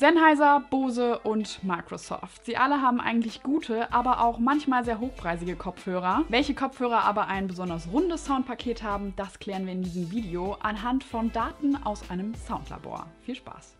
Sennheiser, Bose und Microsoft. Sie alle haben eigentlich gute, aber auch manchmal sehr hochpreisige Kopfhörer. Welche Kopfhörer aber ein besonders rundes Soundpaket haben, das klären wir in diesem Video anhand von Daten aus einem Soundlabor. Viel Spaß!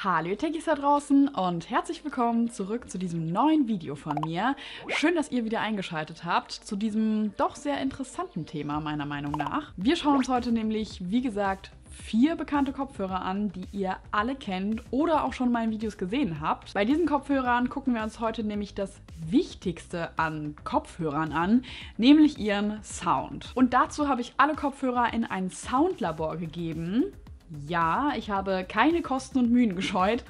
Hallo ihr Techies da draußen und herzlich willkommen zurück zu diesem neuen Video von mir. Schön, dass ihr wieder eingeschaltet habt zu diesem doch sehr interessanten Thema meiner Meinung nach. Wir schauen uns heute nämlich, wie gesagt, 4 bekannte Kopfhörer an, die ihr alle kennt oder auch schon mal in Videos gesehen habt. Bei diesen Kopfhörern gucken wir uns heute nämlich das Wichtigste an Kopfhörern an, nämlich ihren Sound. Und dazu habe ich alle Kopfhörer in ein Soundlabor gegeben. Ja, ich habe keine Kosten und Mühen gescheut.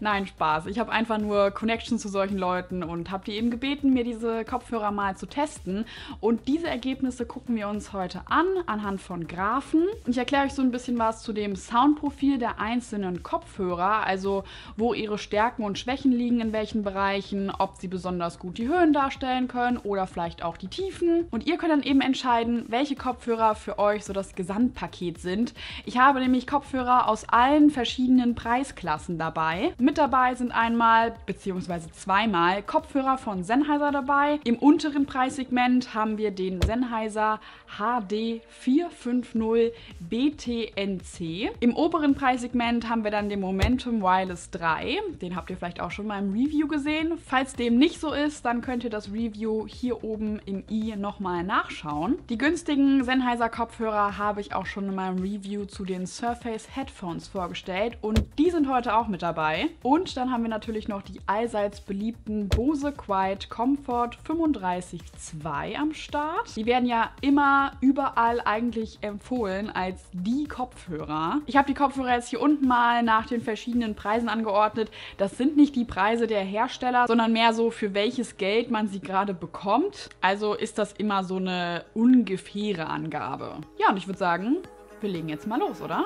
Nein, Spaß. Ich habe einfach nur Connections zu solchen Leuten und habe die eben gebeten, mir diese Kopfhörer mal zu testen. Und diese Ergebnisse gucken wir uns heute an, anhand von Graphen. Ich erkläre euch so ein bisschen was zu dem Soundprofil der einzelnen Kopfhörer, also wo ihre Stärken und Schwächen liegen, in welchen Bereichen, ob sie besonders gut die Höhen darstellen können oder vielleicht auch die Tiefen. Und ihr könnt dann eben entscheiden, welche Kopfhörer für euch so das Gesamtpaket sind. Ich habe nämlich Kopfhörer aus allen verschiedenen Preisklassen dabei. Mit dabei sind einmal bzw. zweimal Kopfhörer von Sennheiser dabei. Im unteren Preissegment haben wir den Sennheiser HD 4.50 BTNC. Im oberen Preissegment haben wir dann den Momentum Wireless 3. Den habt ihr vielleicht auch schon mal im Review gesehen. Falls dem nicht so ist, dann könnt ihr das Review hier oben im i nochmal nachschauen. Die günstigen Sennheiser Kopfhörer habe ich auch schon in meinem Review zu den Surface Headphones vorgestellt und die sind heute auch mit dabei. Und dann haben wir natürlich noch die allseits beliebten Bose QuietComfort 35 II am Start. Die werden ja immer überall eigentlich empfohlen als die Kopfhörer. Ich habe die Kopfhörer jetzt hier unten mal nach den verschiedenen Preisen angeordnet. Das sind nicht die Preise der Hersteller, sondern mehr so, für welches Geld man sie gerade bekommt. Also ist das immer so eine ungefähre Angabe. Ja, und ich würde sagen, wir legen jetzt mal los, oder?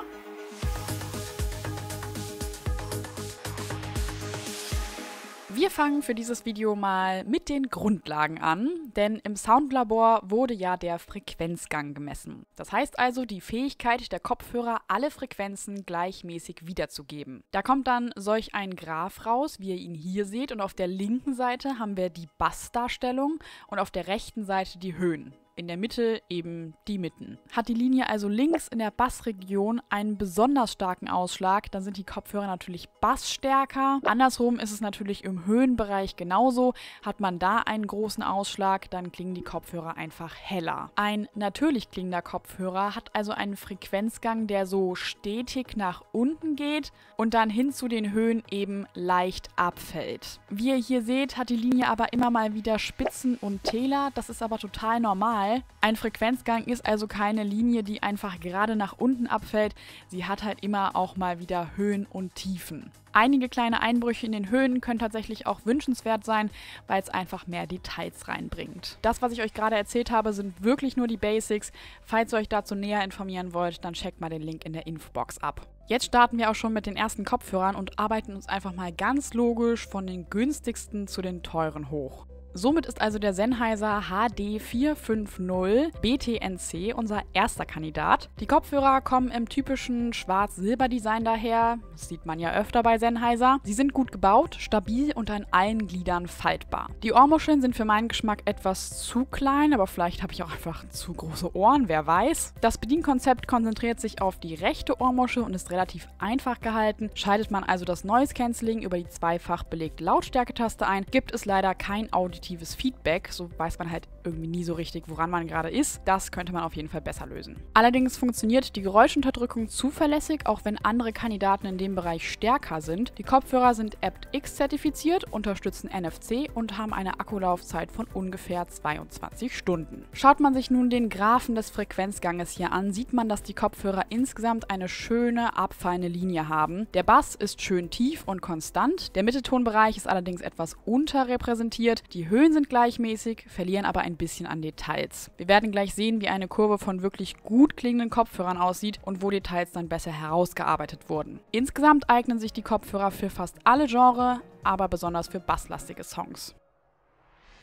Wir fangen für dieses Video mal mit den Grundlagen an, denn im Soundlabor wurde ja der Frequenzgang gemessen. Das heißt also die Fähigkeit der Kopfhörer, alle Frequenzen gleichmäßig wiederzugeben. Da kommt dann solch ein Graph raus, wie ihr ihn hier seht, und auf der linken Seite haben wir die Bassdarstellung und auf der rechten Seite die Höhen. In der Mitte eben die Mitten. Hat die Linie also links in der Bassregion einen besonders starken Ausschlag, dann sind die Kopfhörer natürlich bassstärker. Andersrum ist es natürlich im Höhenbereich genauso. Hat man da einen großen Ausschlag, dann klingen die Kopfhörer einfach heller. Ein natürlich klingender Kopfhörer hat also einen Frequenzgang, der so stetig nach unten geht und dann hin zu den Höhen eben leicht abfällt. Wie ihr hier seht, hat die Linie aber immer mal wieder Spitzen und Täler. Das ist aber total normal. Ein Frequenzgang ist also keine Linie, die einfach gerade nach unten abfällt. Sie hat halt immer auch mal wieder Höhen und Tiefen. Einige kleine Einbrüche in den Höhen können tatsächlich auch wünschenswert sein, weil es einfach mehr Details reinbringt. Das, was ich euch gerade erzählt habe, sind wirklich nur die Basics. Falls ihr euch dazu näher informieren wollt, dann checkt mal den Link in der Infobox ab. Jetzt starten wir auch schon mit den ersten Kopfhörern und arbeiten uns einfach mal ganz logisch von den günstigsten zu den teuren hoch. Somit ist also der Sennheiser HD 4.50 BTNC unser erster Kandidat. Die Kopfhörer kommen im typischen Schwarz-Silber-Design daher. Das sieht man ja öfter bei Sennheiser. Sie sind gut gebaut, stabil und an allen Gliedern faltbar. Die Ohrmuscheln sind für meinen Geschmack etwas zu klein, aber vielleicht habe ich auch einfach zu große Ohren, wer weiß. Das Bedienkonzept konzentriert sich auf die rechte Ohrmuschel und ist relativ einfach gehalten. Schaltet man also das Noise-Canceling über die zweifach belegte Lautstärke-Taste ein, gibt es leider kein Audio Feedback, so weiß man halt irgendwie nie so richtig, woran man gerade ist. Das könnte man auf jeden Fall besser lösen. Allerdings funktioniert die Geräuschunterdrückung zuverlässig, auch wenn andere Kandidaten in dem Bereich stärker sind. Die Kopfhörer sind aptX zertifiziert, unterstützen NFC und haben eine Akkulaufzeit von ungefähr 22 Stunden. Schaut man sich nun den Graphen des Frequenzganges hier an, sieht man, dass die Kopfhörer insgesamt eine schöne, abfallende Linie haben. Der Bass ist schön tief und konstant, der Mitteltonbereich ist allerdings etwas unterrepräsentiert, die Höhen sind gleichmäßig, verlieren aber ein bisschen an Details. Wir werden gleich sehen, wie eine Kurve von wirklich gut klingenden Kopfhörern aussieht und wo Details dann besser herausgearbeitet wurden. Insgesamt eignen sich die Kopfhörer für fast alle Genres, aber besonders für basslastige Songs.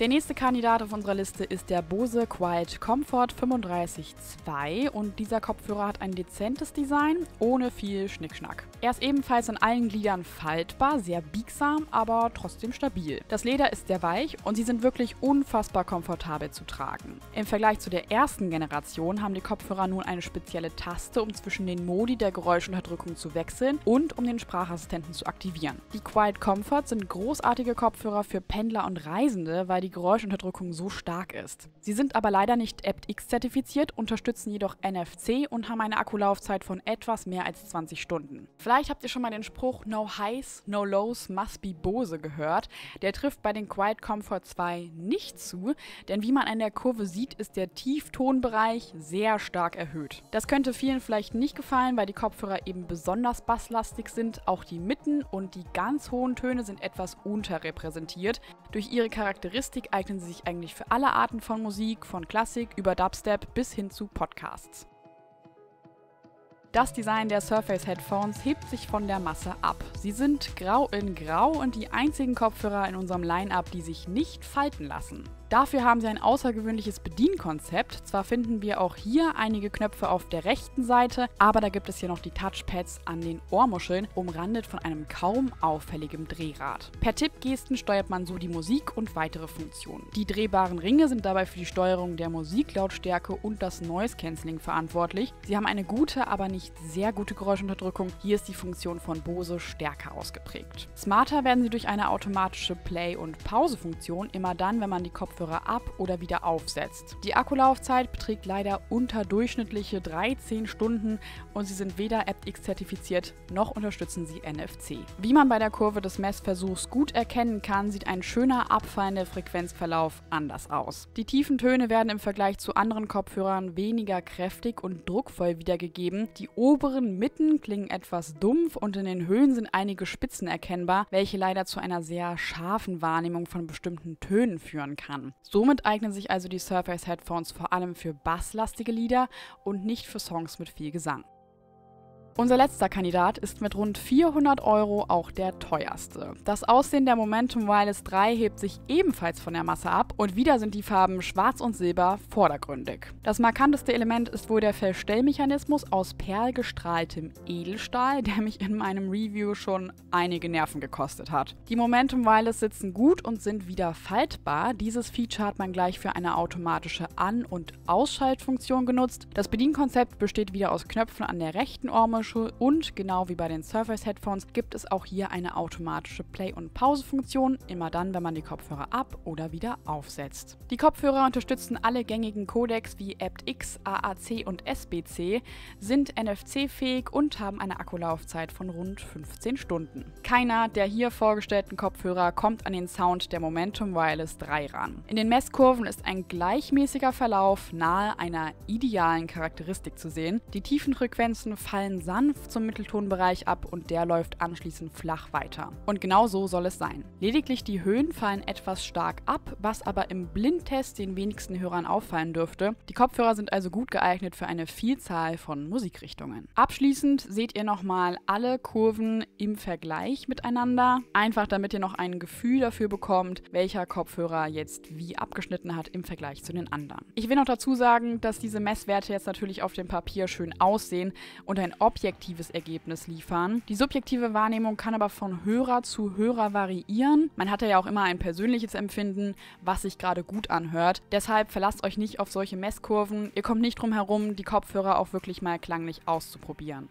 Der nächste Kandidat auf unserer Liste ist der Bose QuietComfort 35 II und dieser Kopfhörer hat ein dezentes Design, ohne viel Schnickschnack. Er ist ebenfalls in allen Gliedern faltbar, sehr biegsam, aber trotzdem stabil. Das Leder ist sehr weich und sie sind wirklich unfassbar komfortabel zu tragen. Im Vergleich zu der ersten Generation haben die Kopfhörer nun eine spezielle Taste, um zwischen den Modi der Geräuschunterdrückung zu wechseln und um den Sprachassistenten zu aktivieren. Die QuietComfort sind großartige Kopfhörer für Pendler und Reisende, weil die Geräuschunterdrückung so stark ist. Sie sind aber leider nicht aptX zertifiziert, unterstützen jedoch NFC und haben eine Akkulaufzeit von etwas mehr als 20 Stunden. Vielleicht habt ihr schon mal den Spruch "No highs, no lows, must be Bose" gehört. Der trifft bei den QuietComfort 2 nicht zu, denn wie man an der Kurve sieht, ist der Tieftonbereich sehr stark erhöht. Das könnte vielen vielleicht nicht gefallen, weil die Kopfhörer eben besonders basslastig sind, auch die Mitten und die ganz hohen Töne sind etwas unterrepräsentiert. Durch ihre Charakteristik eignen sie sich eigentlich für alle Arten von Musik, von Klassik über Dubstep bis hin zu Podcasts. Das Design der Surface Headphones hebt sich von der Masse ab. Sie sind grau in grau und die einzigen Kopfhörer in unserem Line-Up, die sich nicht falten lassen. Dafür haben sie ein außergewöhnliches Bedienkonzept. Zwar finden wir auch hier einige Knöpfe auf der rechten Seite, aber da gibt es hier noch die Touchpads an den Ohrmuscheln, umrandet von einem kaum auffälligen Drehrad. Per Tippgesten steuert man so die Musik und weitere Funktionen. Die drehbaren Ringe sind dabei für die Steuerung der Musiklautstärke und das Noise-Canceling verantwortlich. Sie haben eine gute, aber nicht sehr gute Geräuschunterdrückung. Hier ist die Funktion von Bose stärker ausgeprägt. Smarter werden sie durch eine automatische Play- und Pause-Funktion, immer dann, wenn man die Kopfhörer ab oder wieder aufsetzt. Die Akkulaufzeit beträgt leider unterdurchschnittliche 13 Stunden und sie sind weder aptX zertifiziert noch unterstützen sie NFC. Wie man bei der Kurve des Messversuchs gut erkennen kann, sieht ein schöner abfallender Frequenzverlauf anders aus. Die tiefen Töne werden im Vergleich zu anderen Kopfhörern weniger kräftig und druckvoll wiedergegeben. Die oberen Mitten klingen etwas dumpf und in den Höhen sind einige Spitzen erkennbar, welche leider zu einer sehr scharfen Wahrnehmung von bestimmten Tönen führen kann. Somit eignen sich also die Surface Headphones vor allem für basslastige Lieder und nicht für Songs mit viel Gesang. Unser letzter Kandidat ist mit rund 400 € auch der teuerste. Das Aussehen der Momentum Wireless 3 hebt sich ebenfalls von der Masse ab und wieder sind die Farben Schwarz und Silber vordergründig. Das markanteste Element ist wohl der Verstellmechanismus aus perlgestrahltem Edelstahl, der mich in meinem Review schon einige Nerven gekostet hat. Die Momentum Wireless sitzen gut und sind wieder faltbar. Dieses Feature hat man gleich für eine automatische An- und Ausschaltfunktion genutzt. Das Bedienkonzept besteht wieder aus Knöpfen an der rechten Ohrmuschel. Und genau wie bei den Surface Headphones gibt es auch hier eine automatische Play- und Pause-Funktion, immer dann, wenn man die Kopfhörer ab oder wieder aufsetzt. Die Kopfhörer unterstützen alle gängigen Codecs wie aptX, AAC und SBC, sind NFC-fähig und haben eine Akkulaufzeit von rund 15 Stunden. Keiner der hier vorgestellten Kopfhörer kommt an den Sound der Momentum Wireless 3 ran. In den Messkurven ist ein gleichmäßiger Verlauf nahe einer idealen Charakteristik zu sehen. Die tiefen Frequenzen fallen sanft zum Mitteltonbereich ab und der läuft anschließend flach weiter. Und genau so soll es sein. Lediglich die Höhen fallen etwas stark ab, was aber im Blindtest den wenigsten Hörern auffallen dürfte. Die Kopfhörer sind also gut geeignet für eine Vielzahl von Musikrichtungen. Abschließend seht ihr nochmal alle Kurven im Vergleich miteinander, einfach damit ihr noch ein Gefühl dafür bekommt, welcher Kopfhörer jetzt wie abgeschnitten hat im Vergleich zu den anderen. Ich will noch dazu sagen, dass diese Messwerte jetzt natürlich auf dem Papier schön aussehen und ein objektives Ergebnis liefern. Die subjektive Wahrnehmung kann aber von Hörer zu Hörer variieren. Man hat ja auch immer ein persönliches Empfinden, was sich gerade gut anhört. Deshalb verlasst euch nicht auf solche Messkurven. Ihr kommt nicht drum herum, die Kopfhörer auch wirklich mal klanglich auszuprobieren.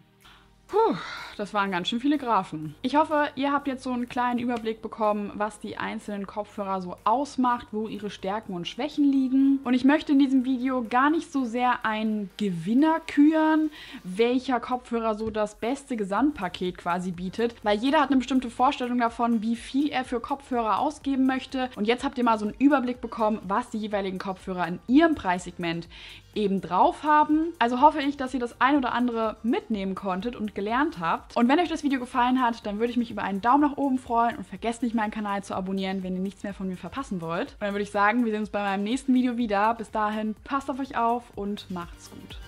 Puh, das waren ganz schön viele Graphen. Ich hoffe, ihr habt jetzt so einen kleinen Überblick bekommen, was die einzelnen Kopfhörer so ausmacht, wo ihre Stärken und Schwächen liegen. Und ich möchte in diesem Video gar nicht so sehr einen Gewinner küren, welcher Kopfhörer so das beste Gesamtpaket quasi bietet, weil jeder hat eine bestimmte Vorstellung davon, wie viel er für Kopfhörer ausgeben möchte. Und jetzt habt ihr mal so einen Überblick bekommen, was die jeweiligen Kopfhörer in ihrem Preissegment eben drauf haben. Also hoffe ich, dass ihr das ein oder andere mitnehmen konntet und gelernt habt. Und wenn euch das Video gefallen hat, dann würde ich mich über einen Daumen nach oben freuen und vergesst nicht, meinen Kanal zu abonnieren, wenn ihr nichts mehr von mir verpassen wollt. Und dann würde ich sagen, wir sehen uns bei meinem nächsten Video wieder. Bis dahin, passt auf euch auf und macht's gut.